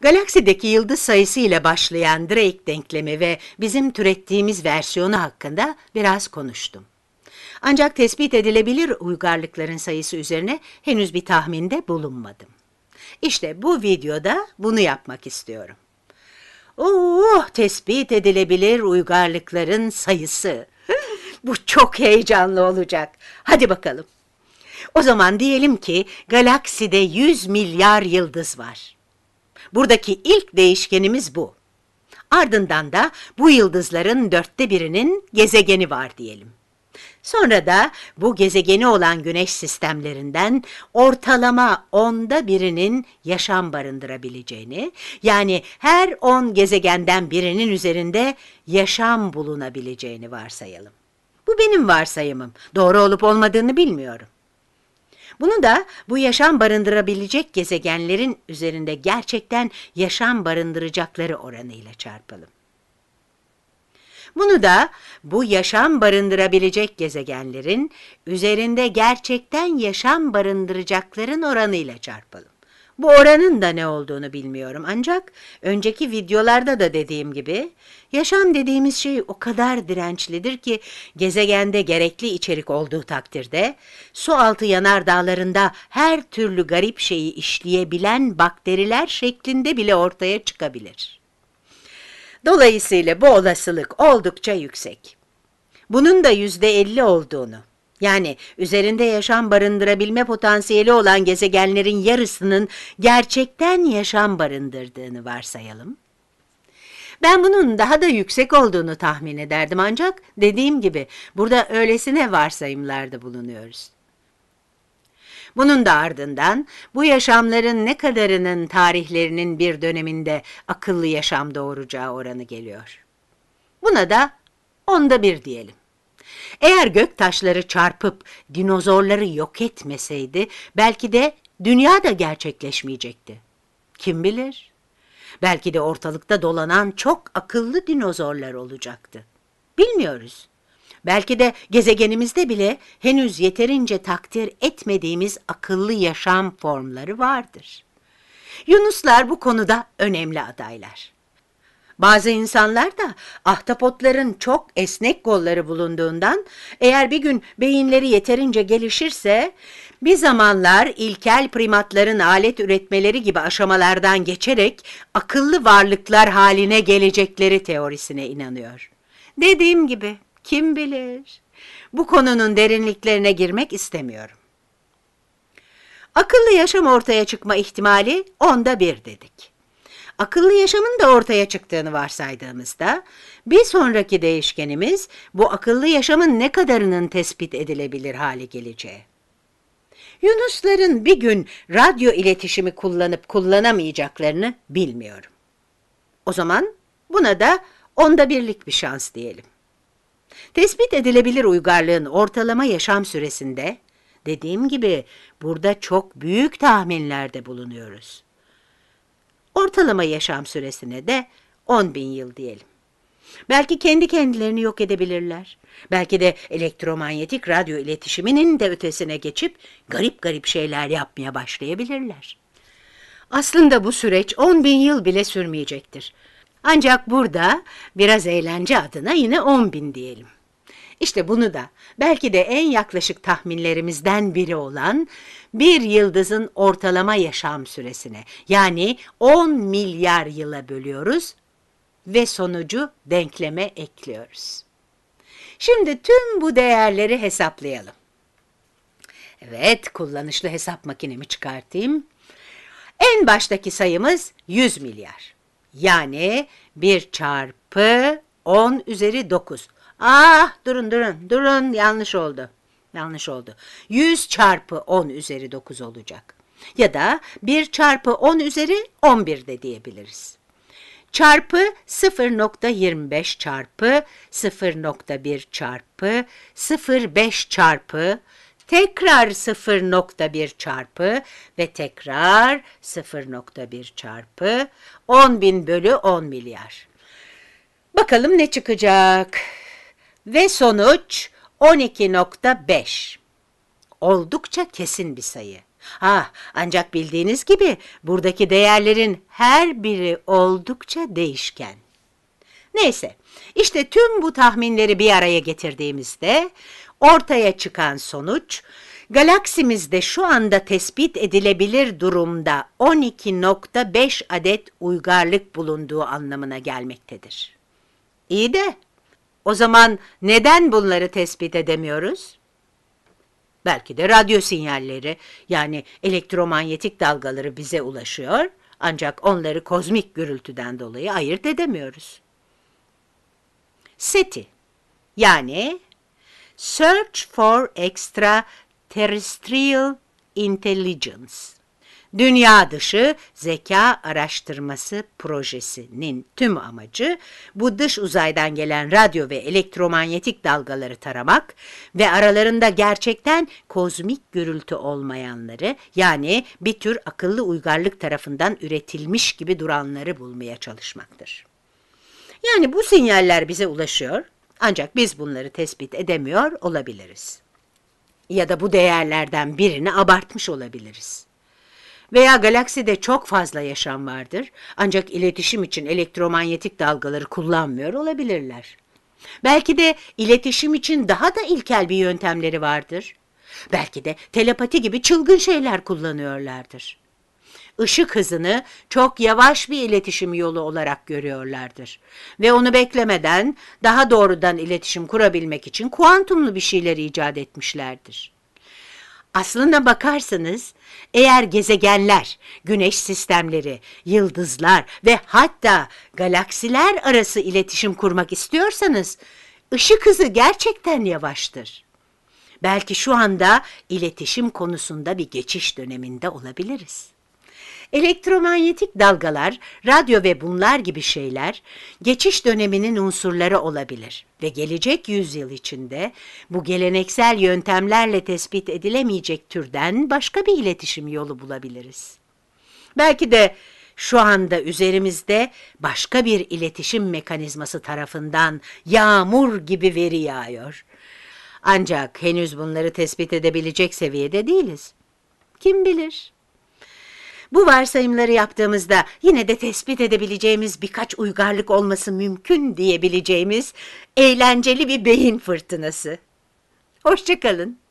Galaksideki yıldız sayısı ile başlayan Drake denklemi ve bizim türettiğimiz versiyonu hakkında biraz konuştum. Ancak tespit edilebilir uygarlıkların sayısı üzerine henüz bir tahminde bulunmadım. İşte bu videoda bunu yapmak istiyorum. Tespit edilebilir uygarlıkların sayısı. Bu çok heyecanlı olacak. Hadi bakalım. O zaman diyelim ki galakside 100 milyar yıldız var. Buradaki ilk değişkenimiz bu. Ardından da bu yıldızların 1/4'ünün gezegeni var diyelim. Sonra da bu gezegeni olan güneş sistemlerinden ortalama 1/10'ünün yaşam barındırabileceğini, yani her 10 gezegenden birinin üzerinde yaşam bulunabileceğini varsayalım. Bu benim varsayımım. Doğru olup olmadığını bilmiyorum. Bunu da bu yaşam barındırabilecek gezegenlerin üzerinde gerçekten yaşam barındıracakları oranıyla çarpalım. Bunu da bu yaşam barındırabilecek gezegenlerin üzerinde gerçekten yaşam barındıracakların oranıyla çarpalım. Bu oranın da ne olduğunu bilmiyorum, ancak önceki videolarda da dediğim gibi yaşam dediğimiz şey o kadar dirençlidir ki gezegende gerekli içerik olduğu takdirde su altı yanardağlarında her türlü garip şeyi işleyebilen bakteriler şeklinde bile ortaya çıkabilir. Dolayısıyla bu olasılık oldukça yüksek. Bunun da %50 olduğunu, yani üzerinde yaşam barındırabilme potansiyeli olan gezegenlerin yarısının gerçekten yaşam barındırdığını varsayalım. Ben bunun daha da yüksek olduğunu tahmin ederdim, ancak dediğim gibi burada öylesine varsayımlarda bulunuyoruz. Bunun da ardından bu yaşamların ne kadarının tarihlerinin bir döneminde akıllı yaşam doğuracağı oranı geliyor. Buna da 1/10 diyelim. Eğer göktaşları çarpıp dinozorları yok etmeseydi belki de dünya da gerçekleşmeyecekti. Kim bilir? Belki de ortalıkta dolanan çok akıllı dinozorlar olacaktı. Bilmiyoruz. Belki de gezegenimizde bile henüz yeterince takdir etmediğimiz akıllı yaşam formları vardır. Yunuslar bu konuda önemli adaylar. Bazı insanlar da ahtapotların çok esnek kolları bulunduğundan, eğer bir gün beyinleri yeterince gelişirse, bir zamanlar ilkel primatların alet üretmeleri gibi aşamalardan geçerek akıllı varlıklar haline gelecekleri teorisine inanıyor. Dediğim gibi, kim bilir? Bu konunun derinliklerine girmek istemiyorum. Akıllı yaşam ortaya çıkma ihtimali 1/10 dedik. Akıllı yaşamın da ortaya çıktığını varsaydığımızda, bir sonraki değişkenimiz bu akıllı yaşamın ne kadarının tespit edilebilir hale geleceği. Yunusların bir gün radyo iletişimi kullanıp kullanamayacaklarını bilmiyorum. O zaman buna da 1/10 bir şans diyelim. Tespit edilebilir uygarlığın ortalama yaşam süresinde, dediğim gibi burada çok büyük tahminlerde bulunuyoruz. Ortalama yaşam süresine de 10.000 yıl diyelim. Belki kendi kendilerini yok edebilirler. Belki de elektromanyetik radyo iletişiminin de ötesine geçip garip şeyler yapmaya başlayabilirler. Aslında bu süreç 10.000 yıl bile sürmeyecektir. Ancak burada biraz eğlence adına yine 10.000 diyelim. İşte bunu da belki de en yaklaşık tahminlerimizden biri olan bir yıldızın ortalama yaşam süresine, yani 10 milyar yıla bölüyoruz ve sonucu denkleme ekliyoruz. Şimdi tüm bu değerleri hesaplayalım. Evet, kullanışlı hesap makinemi çıkartayım. En baştaki sayımız 100 milyar. Yani 1 çarpı 10 üzeri 9. Ah, durun, yanlış oldu. 100 çarpı 10 üzeri 9 olacak. Ya da 1 çarpı 10 üzeri 11 de diyebiliriz. Çarpı 0.25 çarpı 0.1 çarpı 0.5 çarpı tekrar 0.1 çarpı ve tekrar 0.1 çarpı 10.000 bölü 10 milyar. Bakalım ne çıkacak? Ve sonuç 12.5. Oldukça kesin bir sayı. Ancak bildiğiniz gibi buradaki değerlerin her biri oldukça değişken. Neyse, işte tüm bu tahminleri bir araya getirdiğimizde ortaya çıkan sonuç, galaksimizde şu anda tespit edilebilir durumda 12.5 adet uygarlık bulunduğu anlamına gelmektedir. İyi de o zaman neden bunları tespit edemiyoruz? Belki de radyo sinyalleri, yani elektromanyetik dalgaları bize ulaşıyor, ancak onları kozmik gürültüden dolayı ayırt edemiyoruz. SETI, yani Search for Extra Terrestrial Intelligence, Dünya Dışı Zeka Araştırması Projesi'nin tüm amacı bu dış uzaydan gelen radyo ve elektromanyetik dalgaları taramak ve aralarında gerçekten kozmik gürültü olmayanları, yani bir tür akıllı uygarlık tarafından üretilmiş gibi duranları bulmaya çalışmaktır. Yani bu sinyaller bize ulaşıyor, ancak biz bunları tespit edemiyor olabiliriz. Ya da bu değerlerden birini abartmış olabiliriz. Veya galakside çok fazla yaşam vardır, ancak iletişim için elektromanyetik dalgaları kullanmıyor olabilirler. Belki de iletişim için daha da ilkel bir yöntemleri vardır. Belki de telepati gibi çılgın şeyler kullanıyorlardır. Işık hızını çok yavaş bir iletişim yolu olarak görüyorlardır. Ve onu beklemeden daha doğrudan iletişim kurabilmek için kuantumlu bir şeyler icat etmişlerdir. Aslına bakarsanız, eğer gezegenler, güneş sistemleri, yıldızlar ve hatta galaksiler arası iletişim kurmak istiyorsanız, ışık hızı gerçekten yavaştır. Belki şu anda iletişim konusunda bir geçiş döneminde olabiliriz. Elektromanyetik dalgalar, radyo ve bunlar gibi şeyler geçiş döneminin unsurları olabilir ve gelecek yüzyıl içinde bu geleneksel yöntemlerle tespit edilemeyecek türden başka bir iletişim yolu bulabiliriz. Belki de şu anda üzerimizde başka bir iletişim mekanizması tarafından yağmur gibi veri yağıyor. Ancak henüz bunları tespit edebilecek seviyede değiliz. Kim bilir? Bu varsayımları yaptığımızda yine de tespit edebileceğimiz birkaç uygarlık olması mümkün diyebileceğimiz eğlenceli bir beyin fırtınası. Hoşça kalın.